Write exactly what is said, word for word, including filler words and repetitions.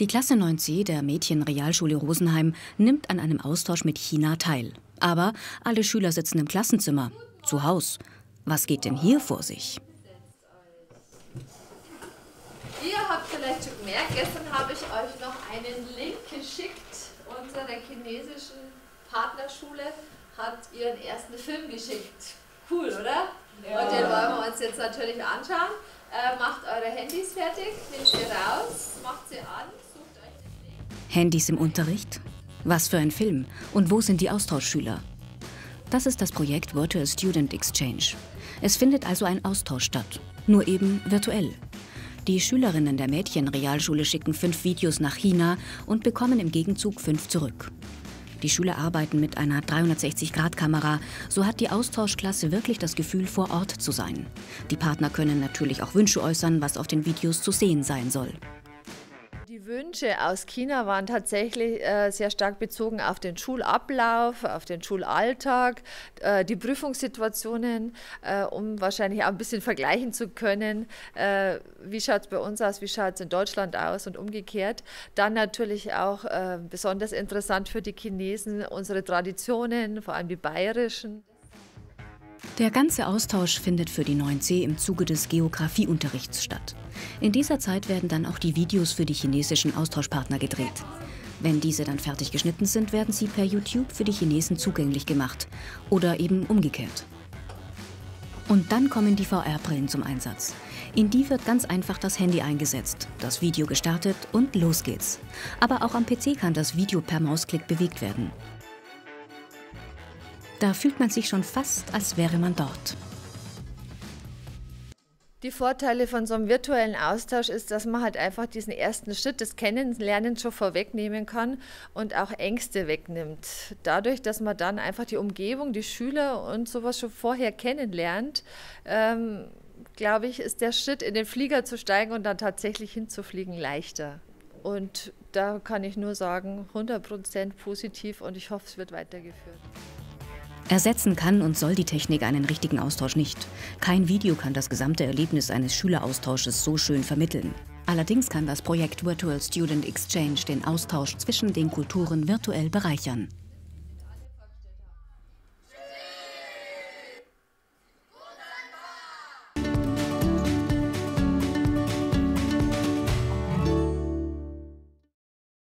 Die Klasse neun c der Mädchenrealschule Rosenheim nimmt an einem Austausch mit China teil. Aber alle Schüler sitzen im Klassenzimmer, zu Hause. Was geht denn hier vor sich? Ihr habt vielleicht schon gemerkt, gestern habe ich euch noch einen Link geschickt. Unsere chinesischen Partnerschule hat ihren ersten Film geschickt. Cool, oder? Ja. Und den wollen wir uns jetzt natürlich anschauen. Äh, macht eure Handys fertig, nehmt sie raus, macht sie an, sucht euch den Weg. Handys im Unterricht? Was für ein Film? Und wo sind die Austauschschüler? Das ist das Projekt Virtual Student Exchange. Es findet also ein Austausch statt, nur eben virtuell. Die Schülerinnen der Mädchenrealschule schicken fünf Videos nach China und bekommen im Gegenzug fünf zurück. Die Schüler arbeiten mit einer dreihundertsechzig Grad Kamera, so hat die Austauschklasse wirklich das Gefühl, vor Ort zu sein. Die Partner können natürlich auch Wünsche äußern, was auf den Videos zu sehen sein soll. Die Wünsche aus China waren tatsächlich äh, sehr stark bezogen auf den Schulablauf, auf den Schulalltag, äh, die Prüfungssituationen, äh, um wahrscheinlich auch ein bisschen vergleichen zu können, äh, wie schaut es bei uns aus, wie schaut es in Deutschland aus und umgekehrt. Dann natürlich auch äh, besonders interessant für die Chinesen unsere Traditionen, vor allem die bayerischen. Der ganze Austausch findet für die neun c im Zuge des Geografieunterrichts statt. In dieser Zeit werden dann auch die Videos für die chinesischen Austauschpartner gedreht. Wenn diese dann fertig geschnitten sind, werden sie per YouTube für die Chinesen zugänglich gemacht. Oder eben umgekehrt. Und dann kommen die V R Brillen zum Einsatz. In die wird ganz einfach das Handy eingesetzt, das Video gestartet und los geht's. Aber auch am P C kann das Video per Mausklick bewegt werden. Da fühlt man sich schon fast, als wäre man dort. Die Vorteile von so einem virtuellen Austausch ist, dass man halt einfach diesen ersten Schritt des Kennenlernens schon vorwegnehmen kann und auch Ängste wegnimmt. Dadurch, dass man dann einfach die Umgebung, die Schüler und sowas schon vorher kennenlernt, ähm, glaube ich, ist der Schritt, in den Flieger zu steigen und dann tatsächlich hinzufliegen, leichter. Und da kann ich nur sagen, hundert Prozent positiv und ich hoffe, es wird weitergeführt. Ersetzen kann und soll die Technik einen richtigen Austausch nicht. Kein Video kann das gesamte Erlebnis eines Schüleraustausches so schön vermitteln. Allerdings kann das Projekt Virtual Student Exchange den Austausch zwischen den Kulturen virtuell bereichern.